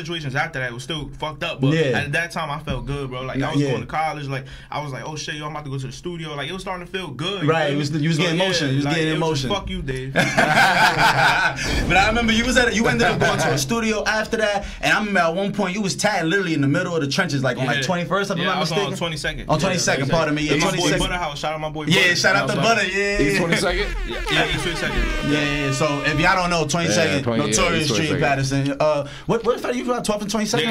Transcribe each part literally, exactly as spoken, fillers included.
situations after that was still fucked up, but yeah. at that time I felt good, bro. Like I was yeah. going to college, like I was like, oh shit, yo, I'm about to go to the studio. Like it was starting to feel good. Right, know? It was, you was so, getting yeah, emotion. You was like, getting emotion. Was just, fuck you, Dave. But I remember you was at, you ended up going to a studio after that, and I remember at one point you was tagged literally in the middle of the trenches, like yeah. on like twenty-first. Yeah, I was mistaken. on twenty-second. On twenty-second, yeah, pardon me. Yeah, my boy Butterhouse. Shout out my boy. Yeah, shout out to Butter. Yeah, twenty-second. Yeah, twenty-second. Yeah, so if y'all don't know, twenty-second, Notorious Street, Paterson. Uh, what what if you got twelve and twenty-second?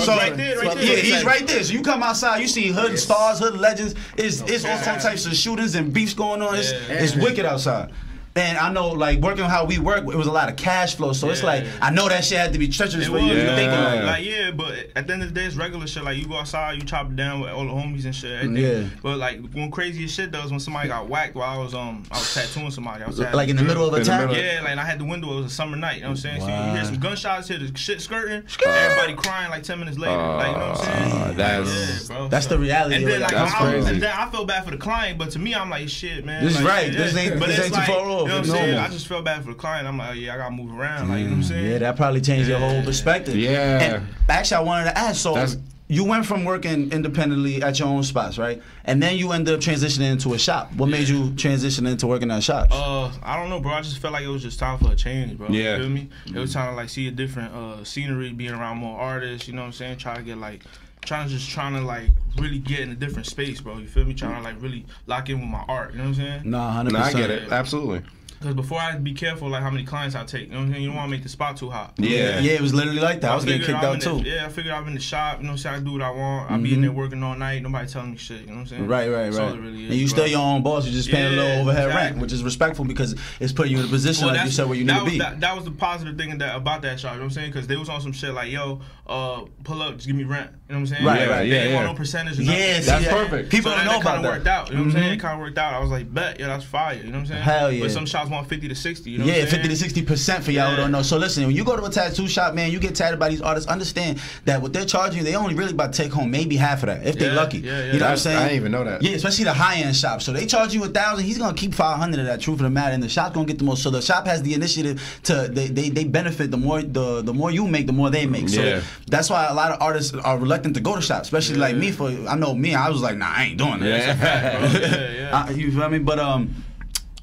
So right there, right there. Yeah, he's right there. So you come outside, you see hood yes. stars, hood legends. It's it's all types of shootings and beefs going on. It's, yeah. it's wicked outside. And I know, like, working how we work, it was a lot of cash flow. So yeah. it's like, I know that shit had to be treacherous for you. Yeah. Thinking like, like, yeah, but at the end of the day, it's regular shit. Like, you go outside, you chop it down with all the homies and shit. Everything. Yeah. But, like, one craziest shit, though, is when somebody got whacked while I was um I was tattooing somebody. I was tattooing like, in the middle of a town? Yeah, like, and I had the window. It was a summer night. You know what I'm saying? Wow. So you hear some gunshots, hear the shit skirting. Everybody crying, like, ten minutes later. Uh, like, you know what I'm saying? Uh, that's yeah, bro, that's so. the reality. And then, like, that's I, crazy. And then I feel bad for the client, but to me, I'm like, shit, man. This is like, right. Yeah, this ain't, this ain't too far off. You know what I'm saying? I just felt bad for the client. I'm like, oh, yeah, I gotta move around. Like, you know what I'm saying? Yeah, that probably changed yeah. your whole perspective. Yeah. And actually, I wanted to ask. So That's you went from working independently at your own spots, right? And then you ended up transitioning into a shop. What yeah. made you transition into working at shops? Uh, I don't know, bro. I just felt like it was just time for a change, bro. Yeah. You feel me? It was time to like see a different uh, scenery, being around more artists. You know what I'm saying? Try to get like. Trying to just trying to like really get in a different space, bro. You feel me? Trying to like really lock in with my art. You know what I'm saying? Nah, one hundred percent. Nah, I get it. Absolutely. Because before I be careful like how many clients I take. You know what I'm saying? You don't want to make the spot too hot. Yeah. Yeah, it was literally like that. I, I was getting kicked out too. The, yeah, I figured I'm in the shop. You know what I'm saying? I do what I want. Mm-hmm. I be in there working all night. Nobody telling me shit. You know what I'm saying? Right, right, right. That's all it really is, and you bro. still your own boss. You just paying yeah, a little overhead exactly. rent, which is respectful because it's putting you in a position well, like you said where you need to was, be. That, that was the positive thing that, about that shop. You know what I'm saying? Because they was on some shit like, yo, uh, pull up, just give me rent. You know what I'm saying? Right, yeah, right, yeah. They didn't want no percentage or nothing. Yeah, that's perfect. People don't know about that. It kind of worked out. You know what I'm saying? It kind of worked out. I was like, bet, yo, that's fire. You know what I'm saying? Hell yeah. But some shops want fifty to sixty, you know? Yeah, fifty to sixty percent for y'all yeah. who don't know. So listen, when you go to a tattoo shop, man, you get tatted by these artists, understand that what they're charging you, they only really about to take home maybe half of that, if yeah, they're lucky. Yeah, yeah, you know what I'm saying? I didn't even know that. Yeah, especially the high-end shops. So they charge you a thousand, he's going to keep five hundred of that, truth of the matter, and the shop's going to get the most. So the shop has the initiative to, they, they, they benefit the more the, the more you make, the more they make. So yeah. that's why a lot of artists are reluctant to go to shops, especially yeah. like me. For I know me, I was like, nah, I ain't doing that. Yeah. yeah, yeah. I, you feel me? But, um...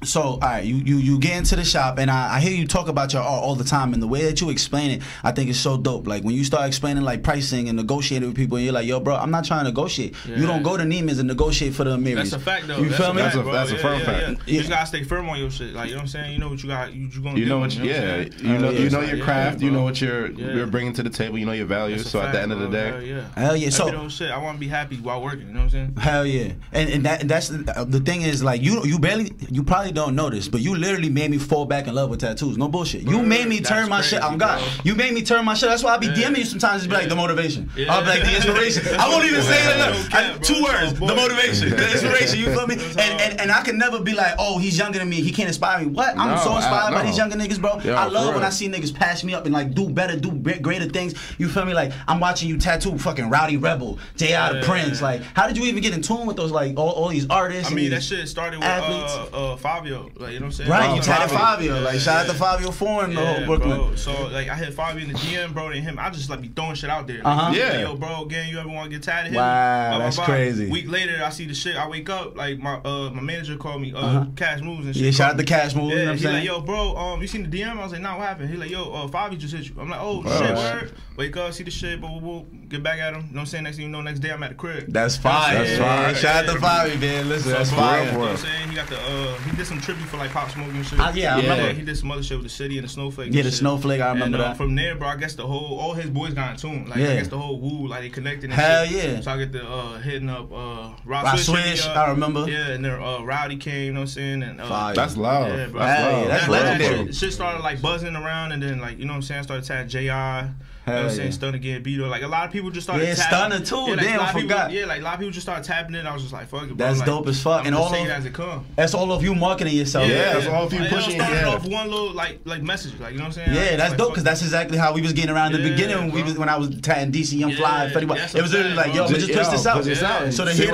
So, all right, you, you, you get into the shop, and I, I hear you talk about your art all the time, and the way that you explain it, I think it's so dope. Like, when you start explaining, like, pricing and negotiating with people, and you're like, yo, bro, I'm not trying to negotiate. Yeah. You don't go to Neiman's and negotiate for the Amiris. That's a fact, though. You that's feel me? Fact, that's a, that's yeah, a firm yeah, fact. Yeah, yeah. You yeah. just got to stay firm on your shit. Like, you know what I'm saying? You know what you got. You, you, gonna you do know what you, you know yeah. What you know, uh, you know your craft. Yeah, you know what you're, yeah. you're bringing to the table. You know your values. That's so, fact, at the end bro, of the day. Hell yeah. Hell yeah. So, I, shit. I want to be happy while working. You know what I'm saying? Hell yeah. And, and that, that's the thing is, like, you you barely, you probably don't know this, but you literally made me fall back in love with tattoos. No bullshit. Bro, you made me turn my crazy, shit. I'm God. Bro. You made me turn my shit. That's why I be yeah. DMing you sometimes. Just be yeah. like the motivation. Yeah. I'll be like the inspiration. I won't even say it enough. I, two words: the motivation, the inspiration. You feel me? And, and and I can never be like, oh, he's younger than me. He can't inspire me. What? I'm no, so inspired I, no. by these younger niggas, bro. Yo, I love when I see niggas pass me up and like do better, do greater things. You feel me? Like I'm watching you tattoo fucking Rowdy Rebel, J I yeah, the Prince. Yeah. Like, how did you even get in tune with those like all, all these artists? I mean, and that shit started with athletes. Uh, uh, Fabio, like, you know what I'm saying? Right, you tatted Fabio. Fabio. Like, yeah, shout yeah. out to Fabio Foreign, yeah, Brooklyn. Bro. So, like, I hit Fabio in the D M, bro, and him. I just, like, be throwing shit out there. Like, uh-huh. Yeah. Like, yo, bro, again, you ever want to get tatted? Wow, blah, that's blah, blah. crazy. Week later, I see the shit. I wake up, like, my uh, my manager called me, uh, uh-huh. Cash Moves and shit. Yeah, shout out to Cash Moves, yeah, you know what I'm saying? Like, yo, bro, um, you seen the D M? I was like, nah, what happened? He like, yo, uh, Fabio just hit you. I'm like, oh, bro, shit, word. Right. Wake up, see the shit, boo, boo, boo, get back at him. You know what I'm saying? Next thing you know, next day, I'm at the crib. That's fire. That's fire. Shout out to Fabio, man. Listen, that's fire. You know what I'm saying? He got the, uh, he did some tribute for like Pop Smoke and shit. Uh, yeah, I yeah. remember he did some other shit with the city and the Snowflake. Yeah, the shit. Snowflake, I remember and, uh, that. From there, bro, I guess the whole all his boys got in tune. Like yeah. I guess the whole woo, like they connected. And Hell shit. yeah! So I get the uh, hitting up uh, Rob Swish. Uh, I remember. Yeah, and then uh, Rowdy came. You know what I'm saying? And uh, that's loud. Yeah, bro. That's, loud. Yeah, that's, that's legendary. Shit, shit started like buzzing around, and then like you know what I'm saying, I started tagging J I. You know what I'm saying? Yeah. Stunner getting beat up. Like, a lot of people just started yeah, tapping. Yeah, Stunner, too. Yeah, like, damn, I forgot. People, yeah, like, a lot of people just started tapping in. I was just like, fuck it, bro. That's like, dope as fuck. I'm and all of, as it come. That's all of you marketing yourself. Yeah, yeah. that's all of you like, pushing. Started yeah. off one little, like, like message. Like, you know what I'm saying? Yeah, that's, that's like, dope, because that's exactly how we was getting around in the yeah, beginning when, we was, when I was tatting D C, Young yeah, Fly, and Fetty Wap. It was literally like, yo, just, just twist this out. Yeah. So to hear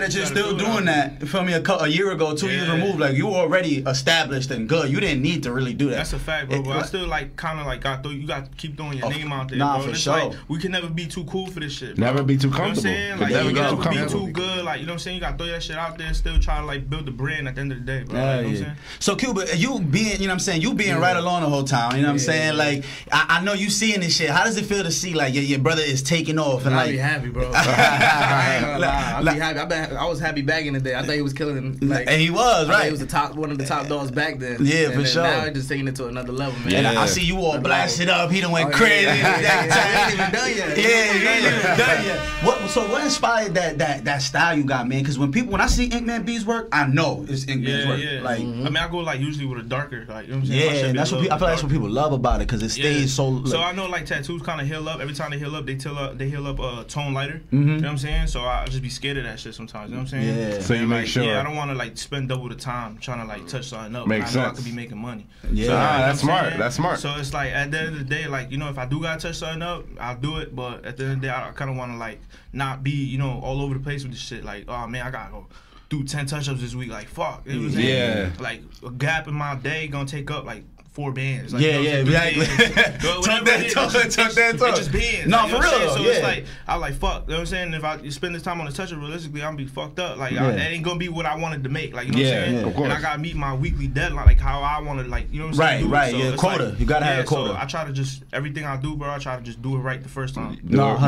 that you're still doing that, for me, a year ago, two years removed, like, you already established and good. You didn't need to really do that. That's a fact, bro. But I still, like, kind of, like, you got to keep doing your name out. out there, nah, bro. For it's sure. Like, we can never be too cool for this shit, bro. Never be too comfortable. You know what I'm saying? Like, you never gotta be too good. Like, you know what I'm saying? You got to throw that shit out there and still try to, like, build the brand at the end of the day, bro. Yeah, like, you know yeah. what I'm saying? So, Cuba, you being, you know what I'm saying? You being yeah. right along the whole time, you know what yeah. I'm saying? Like, I, I know you seeing this shit. How does it feel to see, like, your, your brother is taking off? And, and like, I be happy, bro. I be happy. I, been, I was happy back in the day. I thought he was killing him. Like, and he was, right? He was the top, one of the top dogs back then. Yeah, for sure. Now he's just taking it to another level, man. And I see you all blast it up. He done went crazy. Yeah, he ain't even done yet. Yeah, he ain't even done yet. What? So what inspired that that that style you got, man? Because when people, when I see Inkman B's work, I know it's Inkman's yeah, work. Yeah. Like, mm-hmm. I mean, I go like usually with a darker, like, you know what I'm saying? Yeah, that's what people, I feel like that's what people love about it because it stays yeah. so. Like, so I know like tattoos kind of heal up. Every time they heal up, they tell up, they heal up a uh, tone lighter. Mm-hmm. You know what I'm saying? So I just be scared of that shit sometimes. You know what I'm saying? Yeah. So you and, make like, sure. Yeah, I don't want to like spend double the time trying to like touch something up. Makes I know sense. I could be making money. Yeah, so, nah, you know that's smart. Saying? That's smart. So it's like at the end of the day, like, you know, if I do gotta touch something up, I'll do it. But at the end of the day, I, I kind of want to like not be, you know, all over the place with this shit. Like, oh man, I gotta go do ten touch-ups this week. Like, fuck. It was yeah. like a gap in my day gonna take up like four bands. Like, yeah, you know, yeah, exactly. Tuck that, tuck that, tuck that, tuck. It's just bands. No, like, for real. So yeah. it's like, I like, fuck. You know what I'm saying? If I spend this time on a touch-up, realistically, I'm gonna be fucked up. Like, yeah. I, that ain't gonna be what I wanted to make. Like, you know yeah, what I'm saying? Yeah, of course. And I gotta meet my weekly deadline, like how I wanna, like, you know what I'm saying? Right, do right. So yeah, quota. Like, you gotta yeah, have a quota. So I try to just, everything I do, bro, I try to just do it right the first time. No.